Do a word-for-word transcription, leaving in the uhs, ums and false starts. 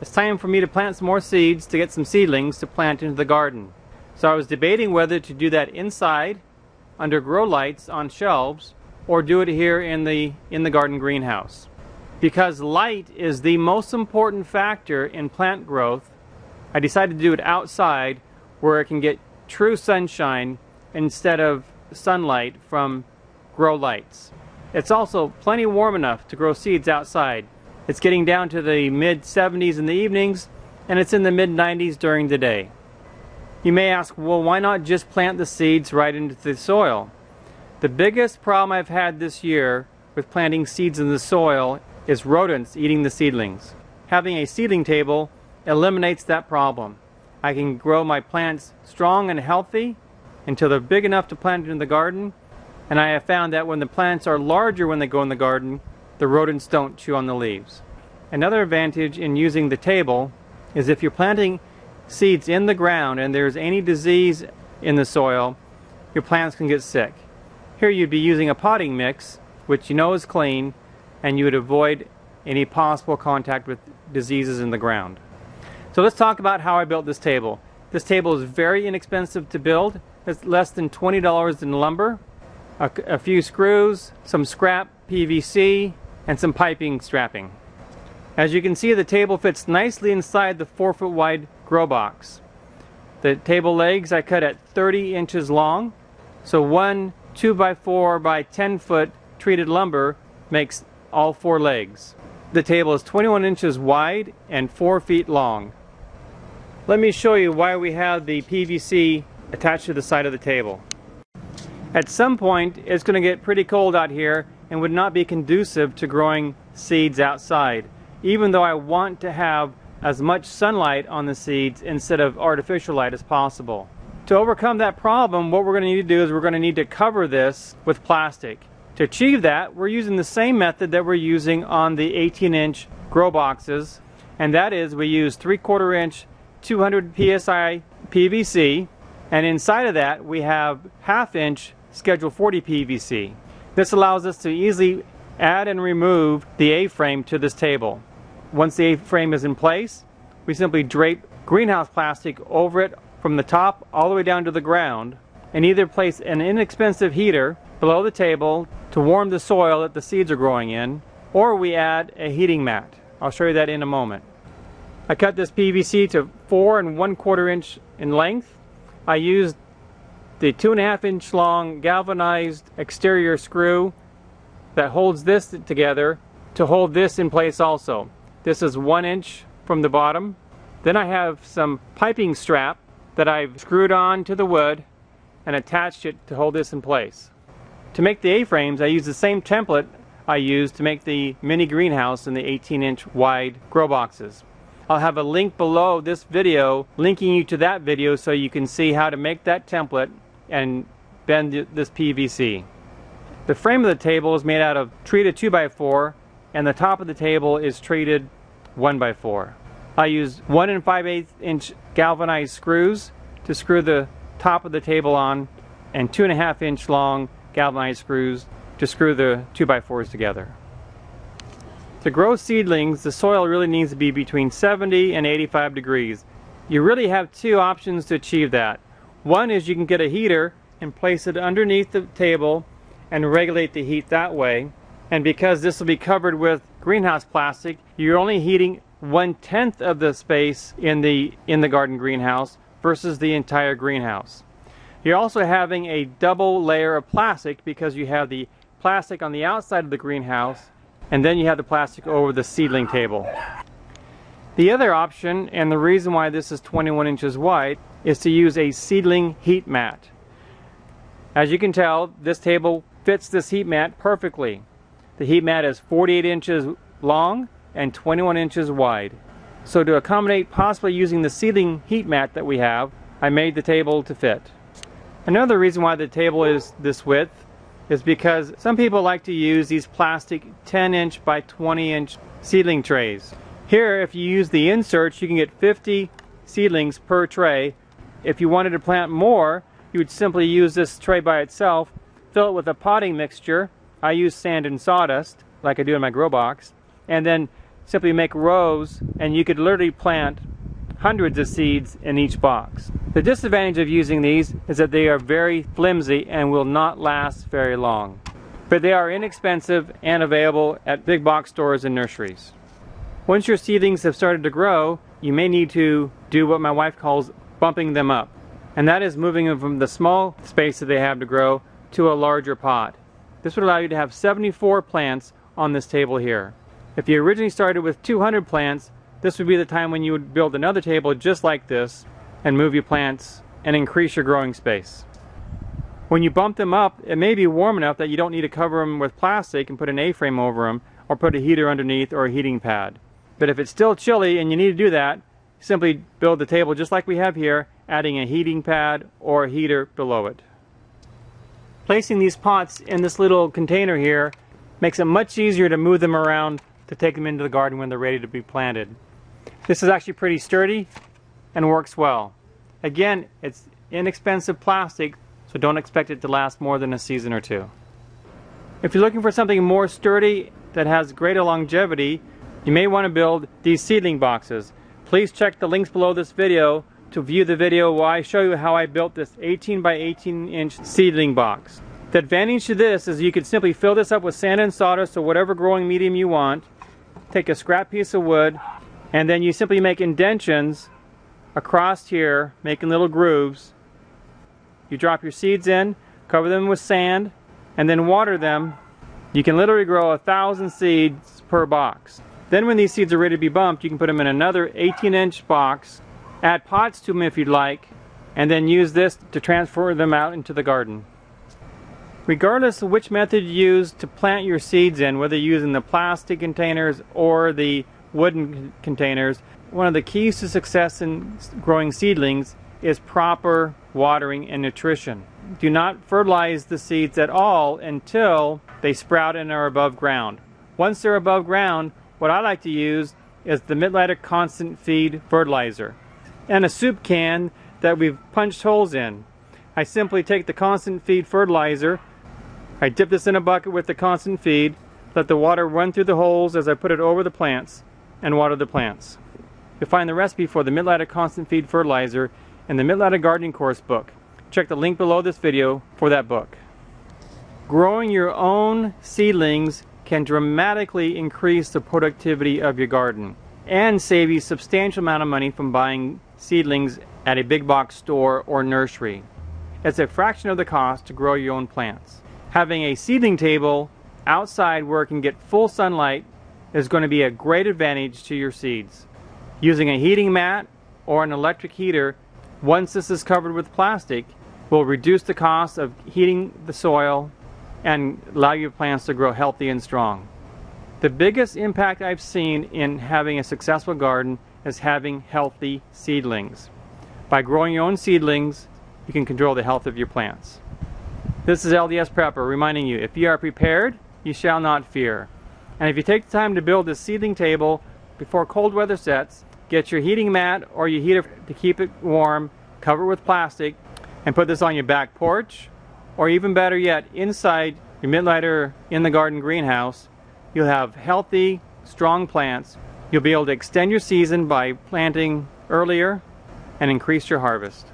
It's time for me to plant some more seeds to get some seedlings to plant into the garden. So I was debating whether to do that inside, under grow lights on shelves, or do it here in the, in the garden greenhouse. Because light is the most important factor in plant growth, I decided to do it outside where it can get true sunshine instead of sunlight from grow lights. It's also plenty warm enough to grow seeds outside. It's getting down to the mid seventies in the evenings, and it's in the mid nineties during the day. You may ask, well, why not just plant the seeds right into the soil? The biggest problem I've had this year with planting seeds in the soil is rodents eating the seedlings. Having a seedling table eliminates that problem. I can grow my plants strong and healthy until they're big enough to plant in the garden, and I have found that when the plants are larger when they go in the garden, the rodents don't chew on the leaves. Another advantage in using the table is if you're planting seeds in the ground and there's any disease in the soil, your plants can get sick. Here you'd be using a potting mix, which you know is clean, and you would avoid any possible contact with diseases in the ground. So let's talk about how I built this table. This table is very inexpensive to build. It's less than twenty dollars in lumber. A, a few screws, some scrap P V C, and some piping strapping. As you can see, the table fits nicely inside the four foot wide grow box. The table legs I cut at thirty inches long, so one two by four by ten foot treated lumber makes all four legs. The table is twenty-one inches wide and four feet long. Let me show you why we have the P V C attached to the side of the table. At some point, it's going to get pretty cold out here and would not be conducive to growing seeds outside, even though I want to have as much sunlight on the seeds instead of artificial light as possible. To overcome that problem, what we're going to need to do is we're going to need to cover this with plastic. To achieve that, we're using the same method that we're using on the eighteen inch grow boxes, and that is we use three quarter inch two hundred P S I P V C, and inside of that we have half inch schedule forty P V C. This allows us to easily add and remove the A-frame to this table. Once the A-frame is in place, we simply drape greenhouse plastic over it from the top all the way down to the ground, and either place an inexpensive heater below the table to warm the soil that the seeds are growing in, or we add a heating mat. I'll show you that in a moment. I cut this P V C to four and one quarter inch in length. I used the two and a half inch long galvanized exterior screw that holds this together to hold this in place also. This is one inch from the bottom. Then I have some piping strap that I've screwed on to the wood and attached it to hold this in place. To make the A-frames, I used the same template I used to make the mini greenhouse in the eighteen inch wide grow boxes. I'll have a link below this video linking you to that video so you can see how to make that template and bend this P V C. The frame of the table is made out of treated two by four, and the top of the table is treated one by four. I used one and five eighths inch galvanized screws to screw the top of the table on, and two and a half inch long galvanized screws to screw the two by fours together. To grow seedlings, the soil really needs to be between seventy and eighty-five degrees. You really have two options to achieve that. One is you can get a heater and place it underneath the table and regulate the heat that way. And because this will be covered with greenhouse plastic, you're only heating one tenth of the space in the, in the garden greenhouse versus the entire greenhouse. You're also having a double layer of plastic because you have the plastic on the outside of the greenhouse, and then you have the plastic over the seedling table. The other option, and the reason why this is twenty-one inches wide, is to use a seedling heat mat. As you can tell, this table fits this heat mat perfectly. The heat mat is forty-eight inches long and twenty-one inches wide. So to accommodate possibly using the seedling heat mat that we have, I made the table to fit. Another reason why the table is this width is because some people like to use these plastic ten inch by twenty inch seedling trays. Here, if you use the inserts, you can get fifty seedlings per tray. If you wanted to plant more, you would simply use this tray by itself, fill it with a potting mixture. I use sand and sawdust, like I do in my grow box, and then simply make rows, and you could literally plant hundreds of seeds in each box. The disadvantage of using these is that they are very flimsy and will not last very long. But they are inexpensive and available at big box stores and nurseries. Once your seedlings have started to grow, you may need to do what my wife calls bumping them up. And that is moving them from the small space that they have to grow to a larger pot. This would allow you to have seventy-four plants on this table here. If you originally started with two hundred plants, this would be the time when you would build another table just like this and move your plants and increase your growing space. When you bump them up, it may be warm enough that you don't need to cover them with plastic and put an A-frame over them or put a heater underneath or a heating pad. But if it's still chilly and you need to do that, simply build the table just like we have here, adding a heating pad or a heater below it. Placing these pots in this little container here makes it much easier to move them around to take them into the garden when they're ready to be planted. This is actually pretty sturdy and works well. Again, it's inexpensive plastic, so don't expect it to last more than a season or two. If you're looking for something more sturdy that has greater longevity, you may want to build these seedling boxes. Please check the links below this video to view the video where I show you how I built this eighteen by eighteen inch seedling box. The advantage to this is you can simply fill this up with sand and sawdust or whatever growing medium you want, take a scrap piece of wood, and then you simply make indentions across here, making little grooves. You drop your seeds in, cover them with sand, and then water them. You can literally grow a thousand seeds per box. Then when these seeds are ready to be bumped, you can put them in another eighteen inch box, add pots to them if you'd like, and then use this to transfer them out into the garden. Regardless of which method you use to plant your seeds in, whether you're using the plastic containers or the wooden containers, one of the keys to success in growing seedlings is proper watering and nutrition. Do not fertilize the seeds at all until they sprout and are above ground. Once they're above ground, what I like to use is the Mittleider Constant Feed fertilizer and a soup can that we've punched holes in. I simply take the Constant Feed fertilizer, I dip this in a bucket with the Constant Feed, let the water run through the holes as I put it over the plants, and water the plants. You'll find the recipe for the Mittleider Constant Feed fertilizer in the Mittleider Gardening Course book. Check the link below this video for that book. Growing your own seedlings can dramatically increase the productivity of your garden and save you a substantial amount of money from buying seedlings at a big box store or nursery. It's a fraction of the cost to grow your own plants. Having a seedling table outside where it can get full sunlight is going to be a great advantage to your seeds. Using a heating mat or an electric heater, once this is covered with plastic, will reduce the cost of heating the soil and allow your plants to grow healthy and strong. The biggest impact I've seen in having a successful garden is having healthy seedlings. By growing your own seedlings, you can control the health of your plants. This is L D S Prepper reminding you, if you are prepared, you shall not fear. And if you take the time to build this seedling table before cold weather sets, get your heating mat or your heater to keep it warm, cover it with plastic, and put this on your back porch, or even better yet, inside your Mittleider in the garden greenhouse. You'll have healthy, strong plants. You'll be able to extend your season by planting earlier and increase your harvest.